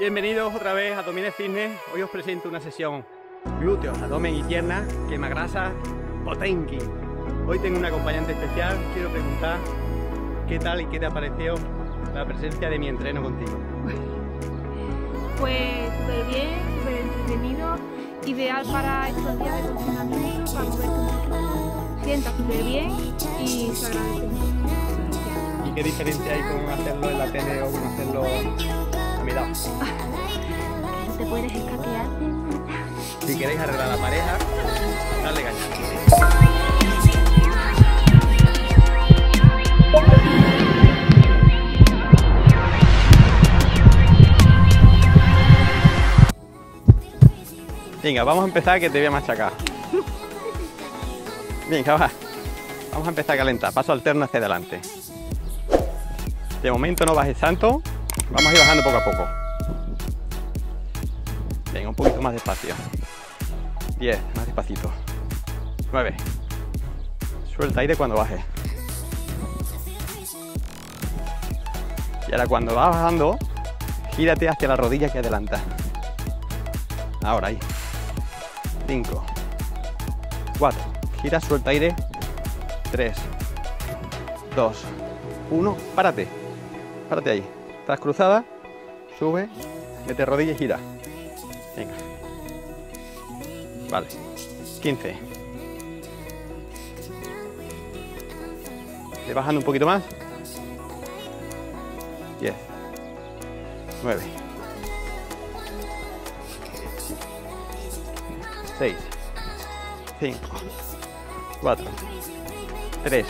Bienvenidos otra vez a Domínez Fitness. Hoy os presento una sesión glúteos, abdomen y piernas, quemagrasa, Potenki. Hoy tengo un acompañante especial. Quiero preguntar qué tal y qué te ha parecido la presencia de mi entreno contigo. Pues súper bien, súper entretenido, ideal para estos días de confinamiento, para moverte. Sienta súper bien y se agradece mucho. ¿Y qué diferencia hay con hacerlo en la tele o con hacerlo a mi lado? Te puedes escaquear. Si queréis arreglar a la pareja, dale caña. Venga, vamos a empezar que te voy a machacar. Venga, va. Vamos a empezar a calentar. Paso alterno hacia adelante. De momento no bajes tanto. Vamos a ir bajando poco a poco. Venga, un poquito más despacio. 10, más despacito. 9. Suelta aire cuando bajes. Y ahora cuando vas bajando, gírate hacia la rodilla que adelanta. Ahora ahí. 5, 4, gira, suelta aire, 3, 2, 1, párate, párate ahí, estás cruzada, sube, mete rodilla y gira, venga, vale, 15, te bajando un poquito más, 10, 9, 6, 5, 4, 3,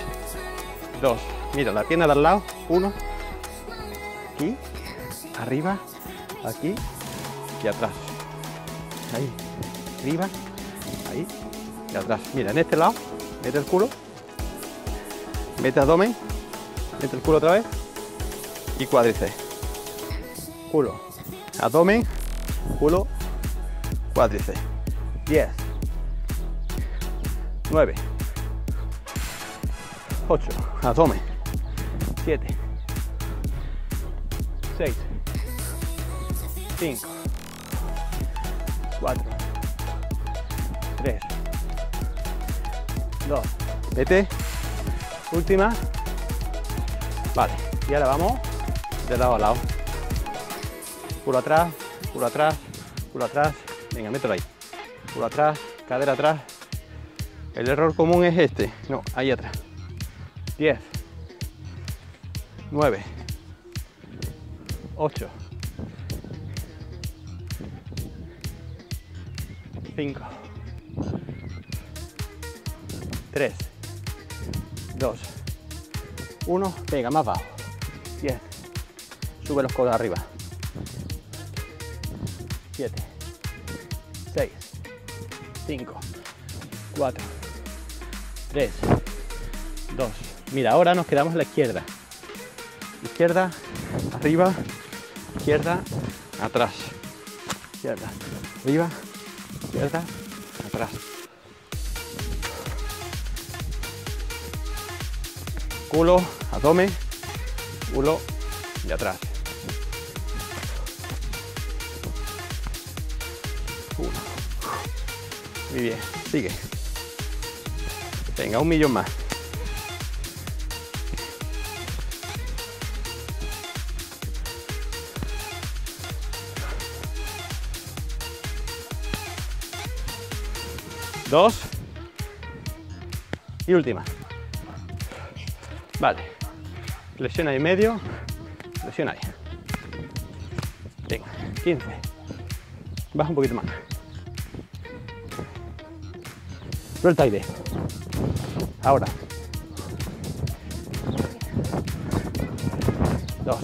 2, mira la pierna de al lado, 1, aquí, arriba, aquí y atrás, ahí, arriba, ahí y atrás, mira en este lado, mete el culo, mete abdomen, mete el culo otra vez y cuádriceps, culo, abdomen, culo, cuádriceps. 10, 9, 8, abdomen, 7, 6, 5, 4, 3, 2, vete, última, vale, y ahora vamos de lado a lado, culo atrás, culo atrás, culo atrás, venga, mételo ahí. Culo atrás, cadera atrás. El error común es este. No, ahí atrás. 10, 9, 8, 5, 3, 2, 1. Venga, más bajo. 10. Sube los codos arriba. 7, 6. 5, 4, 3, 2. Mira, ahora nos quedamos a la izquierda. Izquierda, arriba, izquierda, atrás. Izquierda, arriba, izquierda, atrás. Culo, abdomen, culo y atrás. 1. Muy bien, sigue. Venga, 1.000.000 más. 2. Y última. Vale. Flexiona y medio. Flexiona ahí. Venga, 15. Baja un poquito más. Suelta aire. Ahora. 2.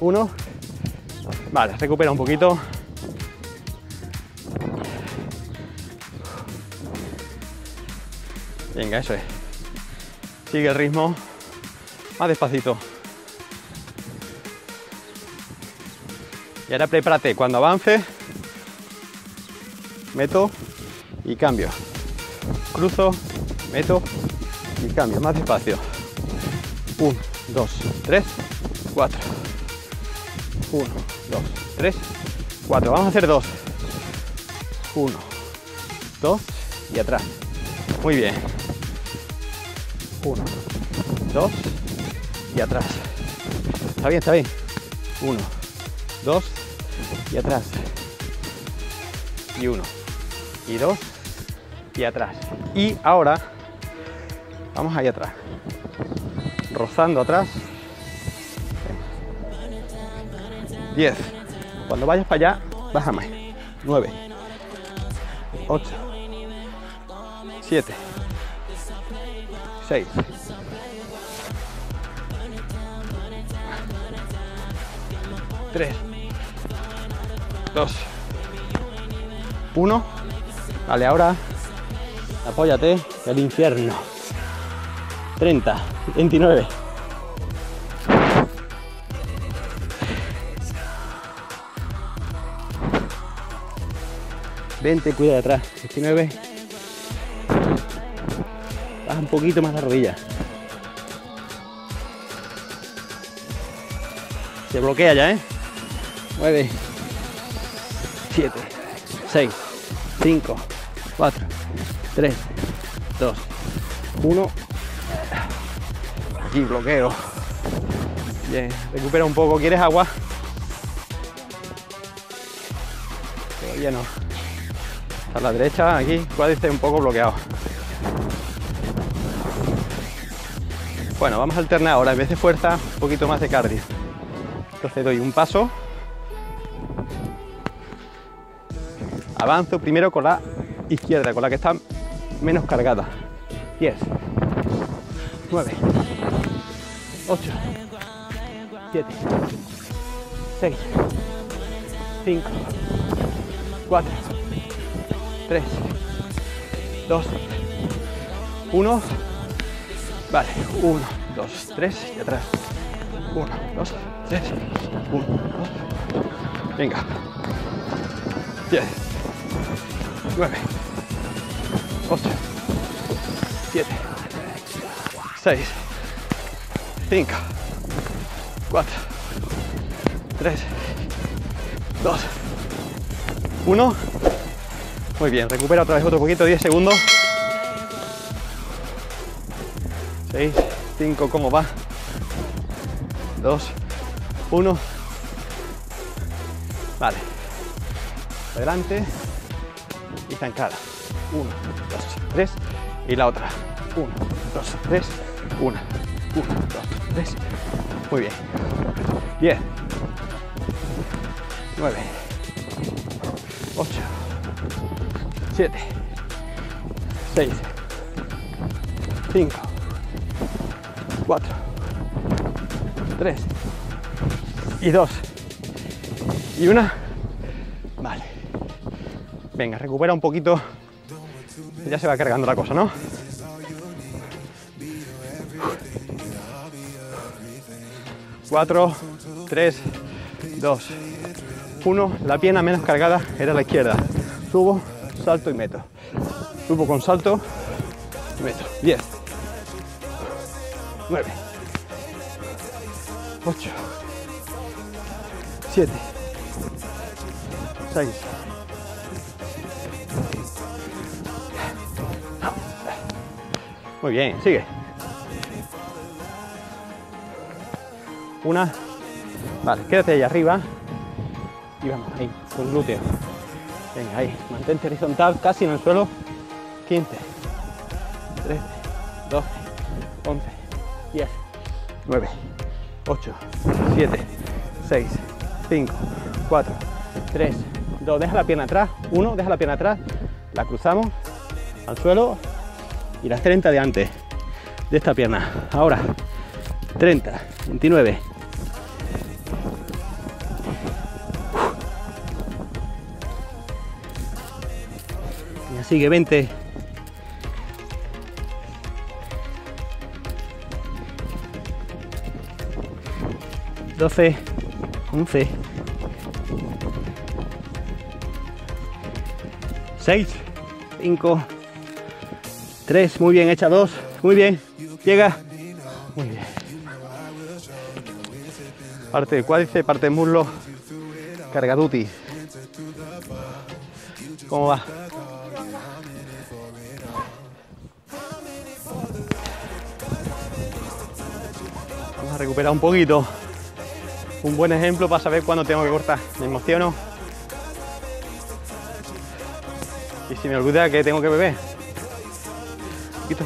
1. Vale, recupera un poquito. Venga, eso es. Sigue el ritmo. Más despacito. Y ahora prepárate. Cuando avance, meto. Y cambio, cruzo, meto y cambio, más despacio. 1, 2, 3, 4, 1, 2, 3, 4. Vamos a hacer 2. 1, 2 y atrás. Muy bien. 1, 2 y atrás. Está bien, está bien. 1, 2 y atrás. Y 1, y 2 y atrás. Y ahora vamos ahí atrás. Rozando atrás. 10. Cuando vayas para allá, bájame. 9, 8, 7, 6, 3, 2, 1. Vale, ahora apóyate del infierno. 30, 29. 20, cuida de atrás, 19, baja un poquito más la rodilla, se bloquea ya, 9, 7, 6, 5, 4, 3, 2, 1, y bloqueo. Bien, recupera un poco, ¿quieres agua? Todavía no. A la derecha, aquí, cuádriceps un poco bloqueado. Bueno, vamos a alternar ahora, en vez de fuerza, un poquito más de cardio. Entonces doy un paso. Avanzo primero con la izquierda, con la que está menos cargada. 10, 9, 8, 7, 6, 5, 4, 3, 2, 1, vale, 1, 2, 3 y atrás, 1, 2, 3, 1, 2, venga, 10, 9, 8, 7, 6, 5, 4, 3, 2, 1. Muy bien, recupera otra vez otro poquito, 10 segundos. 6, 5, ¿cómo va? 2, 1. Vale. Adelante. Y zancada. 1, 2, 3. Y la otra. 1, 2, 3. 1, 1, 2, 3. Muy bien. 10. 9. 8. 7, 6, 5, 4, 3 y 2 y 1. Vale, venga, recupera un poquito, ya se va cargando la cosa, ¿no? Uf. 4, 3, 2, 1, la pierna menos cargada era la izquierda, subo, salto y meto. Subo con salto y meto. 10, 9, 8, 7, 6, muy bien, sigue. 1, vale, quédate ahí arriba y vamos ahí, con glúteo. Venga, ahí, mantente horizontal, casi en el suelo. 15, 13, 12, 11, 10, 9, 8, 7, 6, 5, 4, 3, 2, deja la pierna atrás, 1, deja la pierna atrás, la cruzamos al suelo y las 30 de antes de esta pierna. Ahora, 30, 29, 20. Sigue 12, 11, 6, 5, 3, muy bien, echa 2, muy bien, llega, muy bien, parte de cuádriceps, parte de muslo, cargaduti. ¿Cómo va? Vamos a recuperar un poquito. Un buen ejemplo para saber cuándo tengo que cortar. Me emociono. Y si me olvida que tengo que beber. Quito.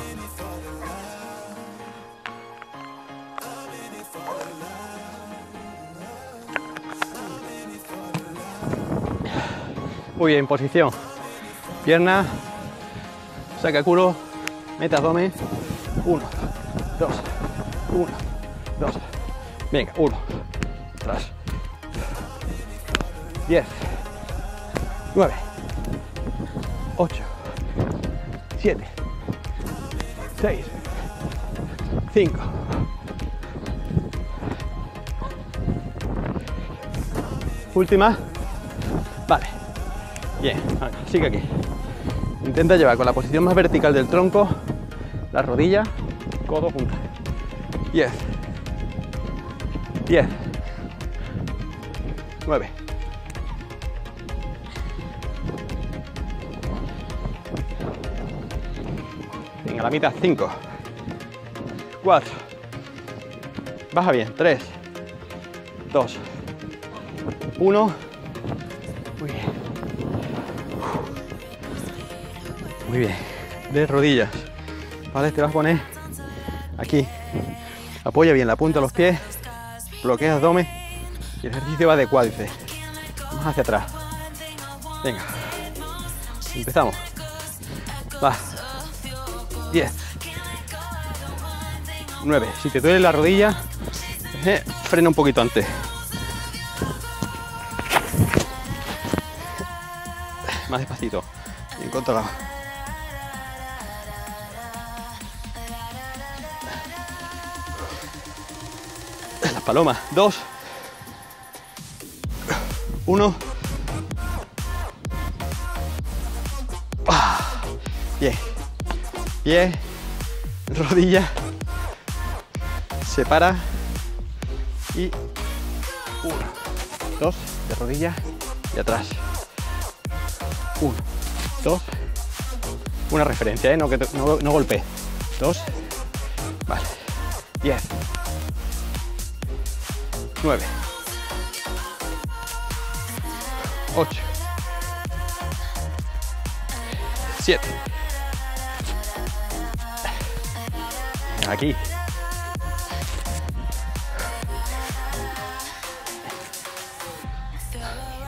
Muy bien, posición. Pierna, saca culo, meta abdomen. 1, 2, 1, 2. Venga, 1. Atrás. 10, 9, 8, 7, 6, 5, última, vale, bien, vale, sigue aquí, intenta llevar con la posición más vertical del tronco, la rodilla, codo junto, 10, 10, 9, 5, 4, baja bien, 3, 2, 1, muy bien, muy bien, de rodillas, vale, te vas a poner aquí, apoya bien la punta de los pies, bloquea abdomen y el ejercicio va de cuádriceps, vamos hacia atrás, venga, empezamos, va. 10, 9, si te duele la rodilla, frena un poquito antes. Más despacito, bien controlado. 2, 1. Bien. Pie, rodilla, separa y 1, 2, de rodilla y atrás. 1, 2, una referencia, no, que no golpees. 2, vale, 10, 9, 8, 7, aquí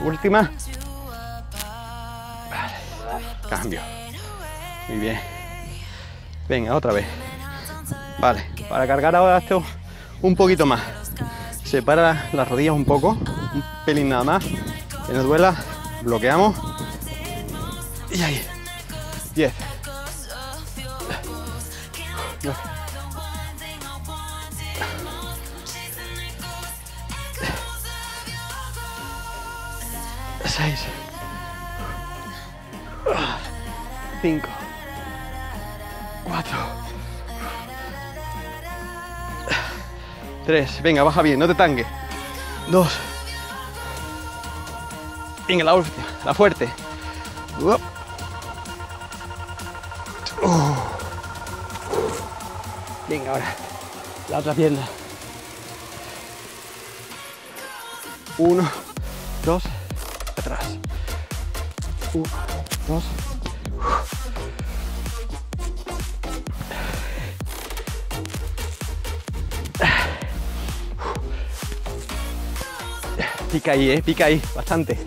1, vale. Cambio, muy bien, venga, otra vez, vale, para cargar ahora esto un poquito más, separa las rodillas un poco, un pelín nada más, que nos duela, bloqueamos y ahí 10, 9, 6, 5, 4, 3, venga, baja bien, no te tangues, 2, venga, la última, la fuerte, venga, ahora, la otra pierna, 1, 2, atrás. 1, 2. Pica ahí, pica ahí, bastante.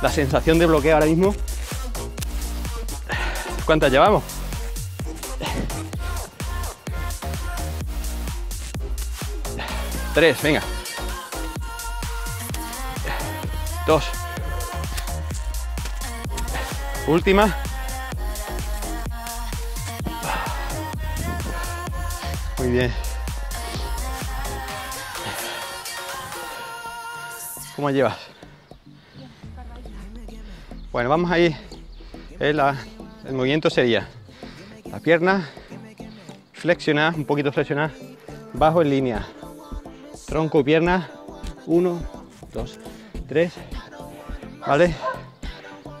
La sensación de bloqueo ahora mismo. ¿Cuántas llevamos? 3, venga. 2, última, muy bien, ¿cómo llevas? Bueno, vamos ahí, el movimiento sería la pierna flexionar, un poquito flexionar, bajo en línea, tronco y pierna, 1, 2, 3, ¿vale?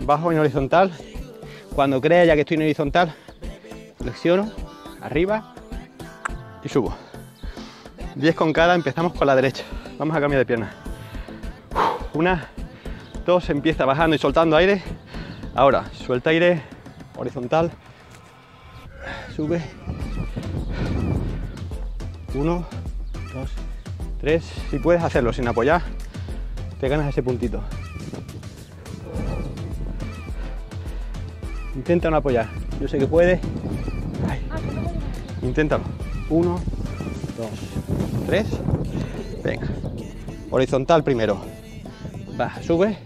Bajo en horizontal, cuando crea ya que estoy en horizontal, flexiono, arriba y subo. 10 con cada, empezamos con la derecha, vamos a cambiar de pierna. 1, 2, empieza bajando y soltando aire, ahora suelta aire, horizontal, sube, 1, 2, 3, si puedes hacerlo sin apoyar, te ganas ese puntito. Intenta no apoyar, yo sé que puedes. Ay. Inténtalo, 1, 2, 3, venga, horizontal primero, baja, sube,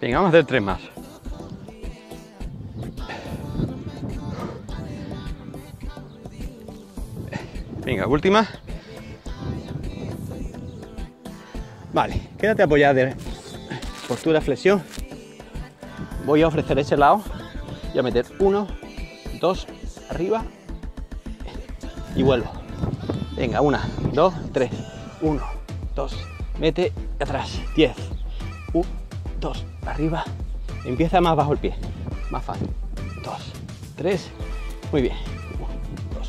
venga, vamos a hacer 3 más. Venga, última. Vale, quédate apoyada de postura flexión. Voy a ofrecer ese lado y a meter 1, 2, arriba y vuelvo. Venga, 1, 2, 3. 1, 2, mete atrás. 10. 1, 2, arriba. Empieza más bajo el pie, más fácil. 2, 3. Muy bien. 1, 2, 3.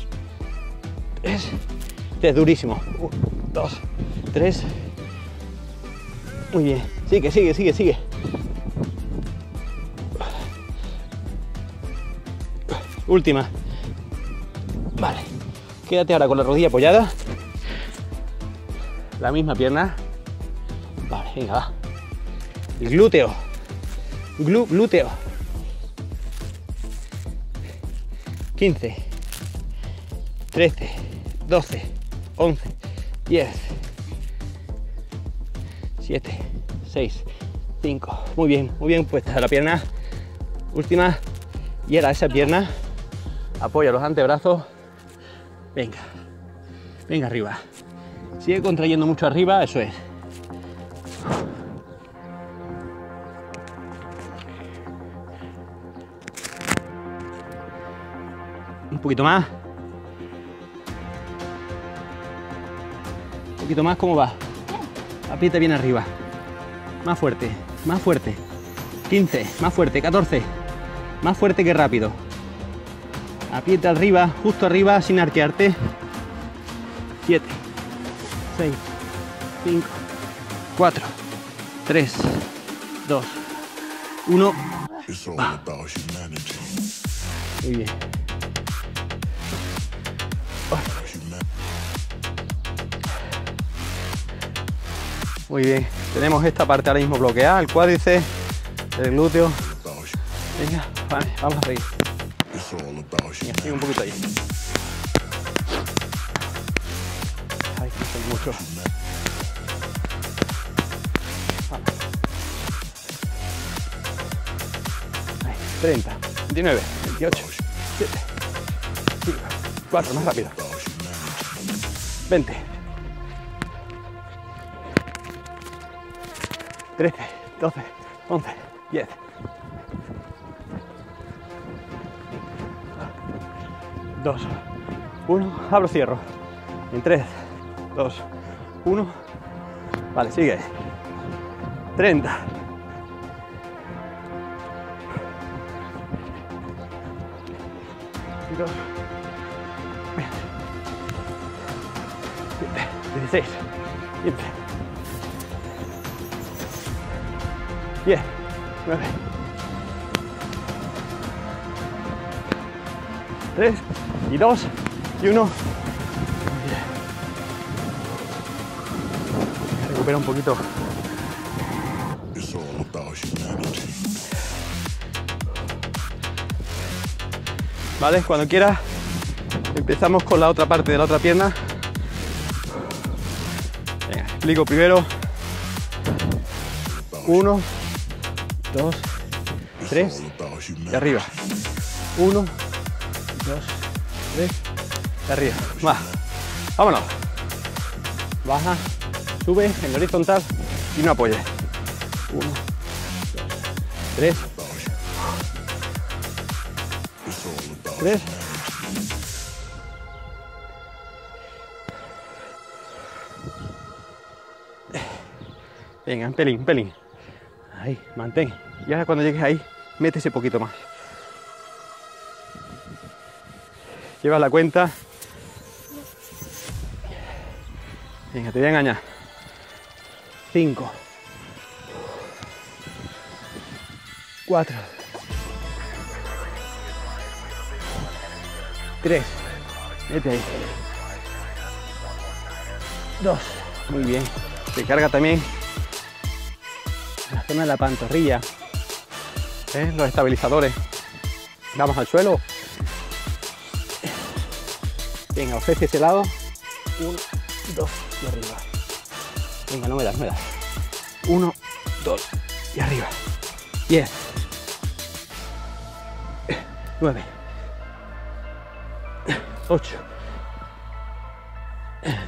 Este es durísimo. 1, 2, 3. Muy bien, sigue, sigue, sigue, sigue. última. Vale, quédate ahora con la rodilla apoyada. La misma pierna. Vale, venga, va. El glúteo. Glúteo. 15. 13. 12. 11. 10. 7, 6, 5, muy bien puesta la pierna, última, y ahora esa pierna, apoya los antebrazos, venga, venga arriba, sigue contrayendo mucho arriba, eso es. Un poquito más. Un poquito más, ¿cómo va? Aprieta bien arriba, más fuerte, más fuerte, 15, más fuerte, 14, más fuerte que rápido, aprieta arriba, justo arriba, sin arquearte, 7, 6, 5, 4, 3, 2, 1, va. Muy bien. Muy bien, tenemos esta parte ahora mismo bloqueada, el cuádriceps, el glúteo. Venga, vale, vamos a seguir. Venga, sigue un poquito ahí. Ay, que son muchos. Vamos. Ahí, 30, 29, 28, 7, 5, 4, más rápido. 20. 13, 12, 11, 10. Dos, uno, abro, cierro. En 3, 2, 1. Vale, sigue. 30. 2. 16. 15. 10, 9, 3, y 2, y 1. Recupera un poquito. Vale, cuando quieras, empezamos con la otra parte de la otra pierna. Venga, explico primero. 1, 2, 3 y arriba. 1, 2, 3 y arriba. Más. Vámonos. Baja, sube en horizontal y no apoyes. 1, 2, 3. 3. Venga, un pelín, ahí, mantén, y ahora cuando llegues ahí, métese un poquito más. Llevas la cuenta. Venga, te voy a engañar. 5, 4, 3, mete ahí, 2, muy bien, se carga también la zona de la pantorrilla, los estabilizadores. Vamos al suelo. Venga, ofrece ese lado. 1, 2 y arriba. Venga, no me das, 1, 2 y arriba. 10, 9, 8,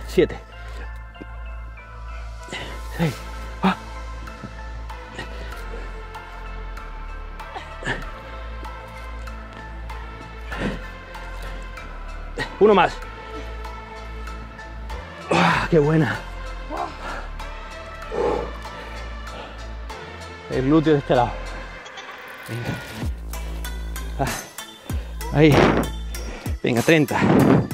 7, 6, 1 más. ¡Oh, qué buena! El glúteo de este lado. Venga. Ahí. Venga, 30. No.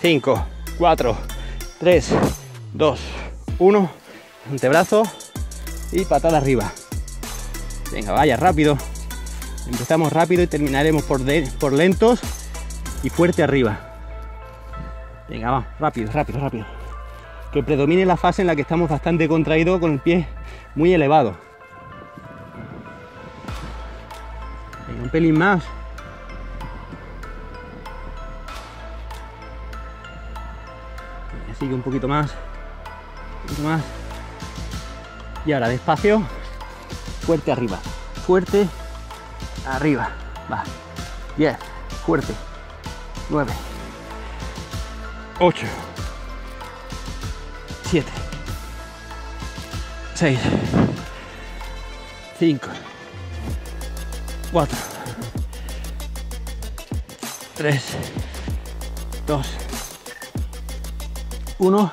5, 4, 3, 2, 1, antebrazo y patada arriba. Venga, vaya, rápido. Empezamos rápido y terminaremos por lentos y fuerte arriba. Venga, vamos, rápido. Que predomine la fase en la que estamos bastante contraídos con el pie muy elevado. Venga, un pelín más. Venga, sigue un poquito más. Y ahora despacio, fuerte arriba, va, 10, fuerte, 9, 8, 7, 6, 5, 4, 3, 2, 1,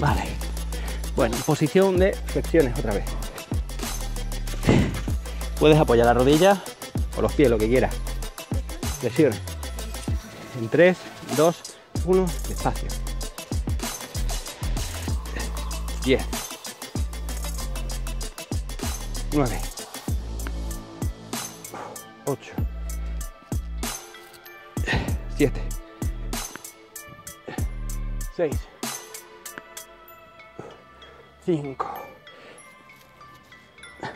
vale. Bueno, posición de flexiones otra vez. Puedes apoyar la rodilla o los pies, lo que quieras. Flexiones. En 3, 2, 1, despacio. 10. 9. 8. 7. 6. 5.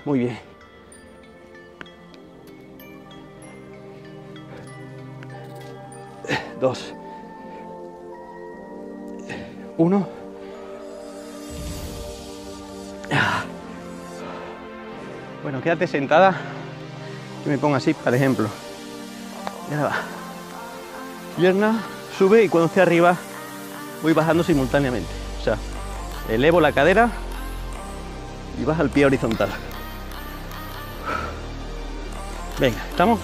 Muy bien. 2. 1. Bueno, quédate sentada. Que me ponga así, por ejemplo. Y ahora va. Pierna, sube y cuando esté arriba voy bajando simultáneamente. O sea, elevo la cadera y baja el pie horizontal. Venga, ¿estamos?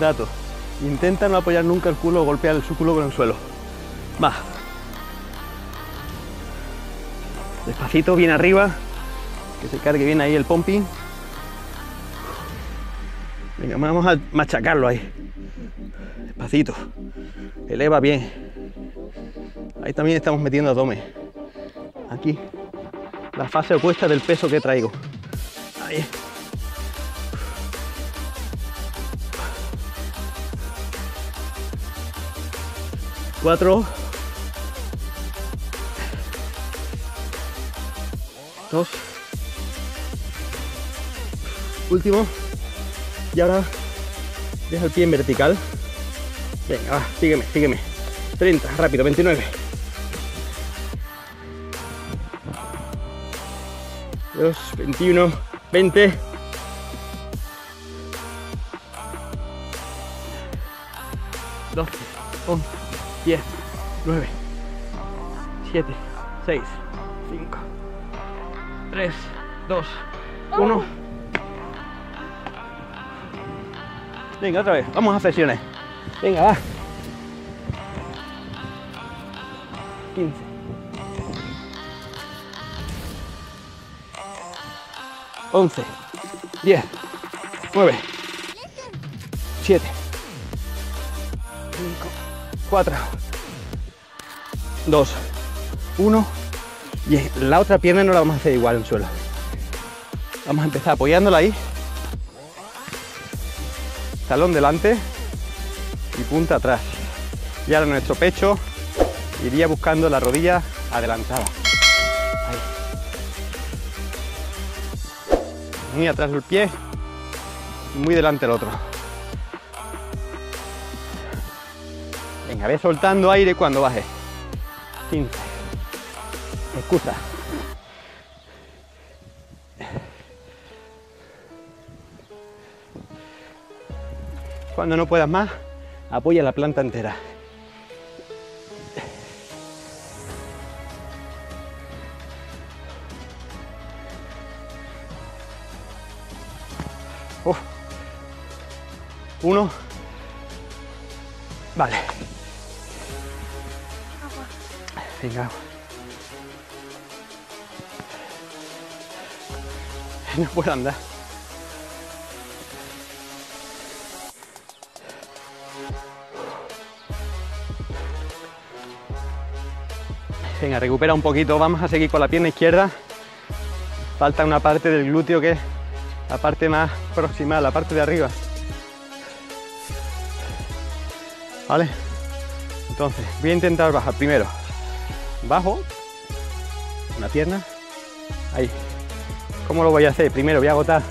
Dato. Intenta no apoyar nunca el culo o golpear el culo con el suelo. Va. Despacito, bien arriba. Que se cargue bien ahí el pumping. Venga, vamos a machacarlo ahí. Despacito. Eleva bien. Ahí también estamos metiendo abdomen. Aquí, la fase opuesta del peso que traigo. Ahí. Cuatro. 2. Último. Y ahora, deja el pie en vertical. Venga, va, sígueme. 30, rápido, 29. Dios, 21, 20, 11, 10, 9, 7, 6, 5, 3, 2, 1. Venga, otra vez, vamos a flexiones. Venga, va. 15. 11, 10, 9, 7, 5, 4, 2, 1. Y la otra pierna no la vamos a hacer igual en el suelo. Vamos a empezar apoyándola ahí. Talón delante y punta atrás. Y ahora nuestro pecho iría buscando la rodilla adelantada. Ahí. Muy atrás el pie, muy delante el otro. Venga, ve soltando aire cuando baje. 15. Excusa. 10. Cuando no puedas más, apoya la planta entera. 1. Vale. Venga. No puedo andar. Venga, recupera un poquito, vamos a seguir con la pierna izquierda. Falta una parte del glúteo que es la parte más próxima, la parte de arriba. ¿Vale? Entonces, voy a intentar bajar primero. Bajo, una pierna, ahí. ¿Cómo lo voy a hacer? Primero voy a agotar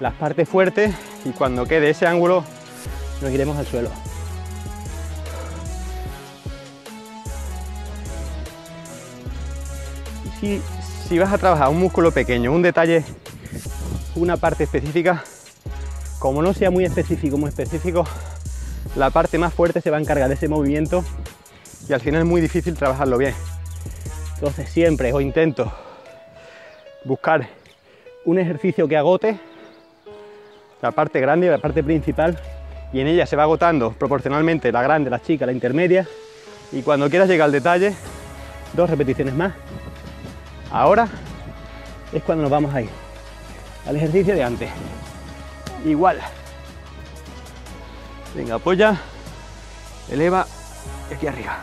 las partes fuertes y cuando quede ese ángulo nos iremos al suelo. Si vas a trabajar un músculo pequeño, un detalle, una parte específica, como no sea muy específico, la parte más fuerte se va a encargar de ese movimiento y al final es muy difícil trabajarlo bien. Entonces siempre o intento buscar un ejercicio que agote la parte grande, la parte principal, y en ella se va agotando proporcionalmente la grande, la chica, la intermedia, y cuando quieras llegar al detalle, 2 repeticiones más. Ahora es cuando nos vamos a ir al ejercicio de antes. Igual. Venga, apoya, eleva y aquí arriba.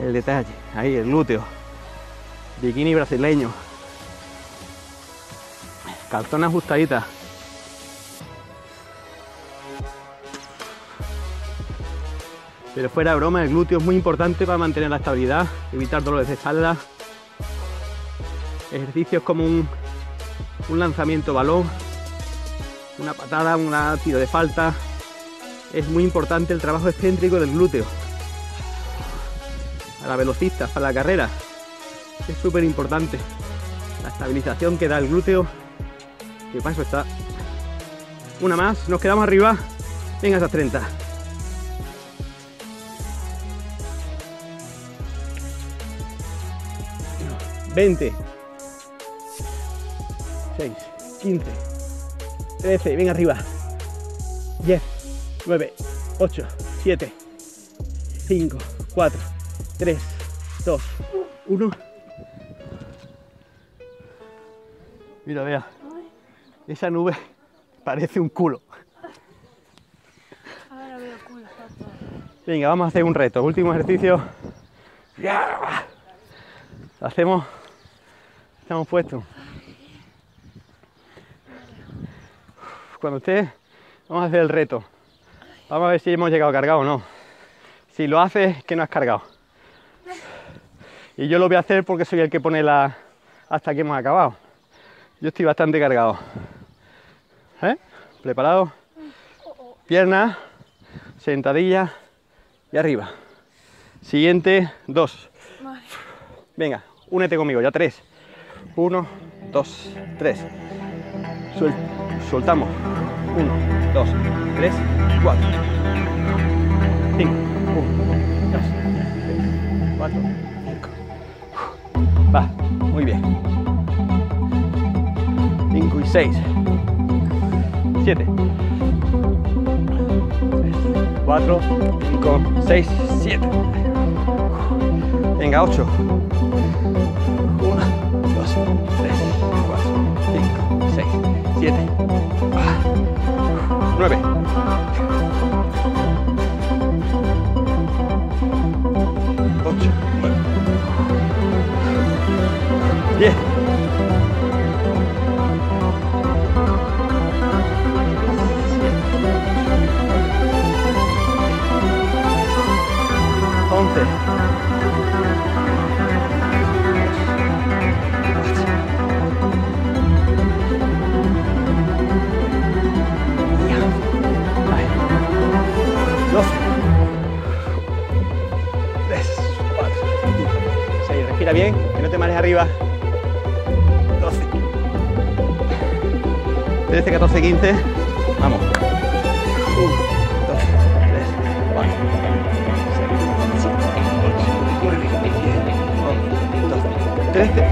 El detalle, ahí el glúteo. Bikini brasileño. Calzón ajustadita. Pero fuera de broma, el glúteo es muy importante para mantener la estabilidad, evitar dolores de espalda. Ejercicios como un lanzamiento balón, una patada, un tiro de falta. Es muy importante el trabajo excéntrico del glúteo. Para velocistas, para la carrera, es súper importante. La estabilización que da el glúteo, que para eso está. Una más, nos quedamos arriba. Venga, esas 30. ...20... ...6... ...15... ...13... ...venga arriba... ...10... ...9... ...8... ...7... ...5... ...4... ...3... ...2... ...1... Mira, vea... Esa nube... ...parece un culo... Ahora veo culo. Venga, vamos a hacer un reto... ...último ejercicio... ...lo hacemos... Estamos puestos. Cuando esté, vamos a hacer el reto. Vamos a ver si hemos llegado cargados o no. Si lo haces, que no has cargado. Y yo lo voy a hacer porque soy el que pone la... hasta que hemos acabado. Yo estoy bastante cargado. ¿Eh? ¿Preparado? Piernas, sentadilla y arriba. Siguiente, 2. Venga, únete conmigo, ya 3. 1, 2, 3. Soltamos. 1, 2, 3, 4. 5, 1, 2, 3, 4, 5. Va, muy bien. 5 y 6. 7. 4, 5, 6, 7. Venga, 8. 1, 2, 3, 4, 5, 6, 7, 9. 10, 11, 12, 3, 4, 6, respira bien, que no te mares arriba. 13, 14, 15, vamos. 1, 2, 3, 4, 5, 7, 8, 9, 10, 11, 12, 13.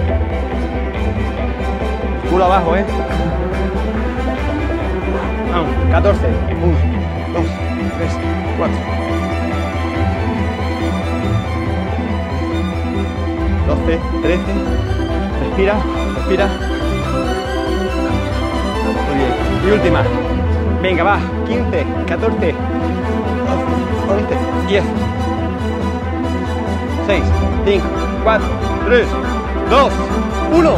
Culo abajo, ¿eh? Vamos, 14, 1, 2, 3, 4. 12, 13, respira, respira. Y última. Venga, va. 15, 14, 11, 10, 6, 5, 4, 3, 2, 1.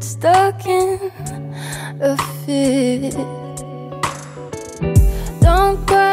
Stuck in a fit. Don't cry.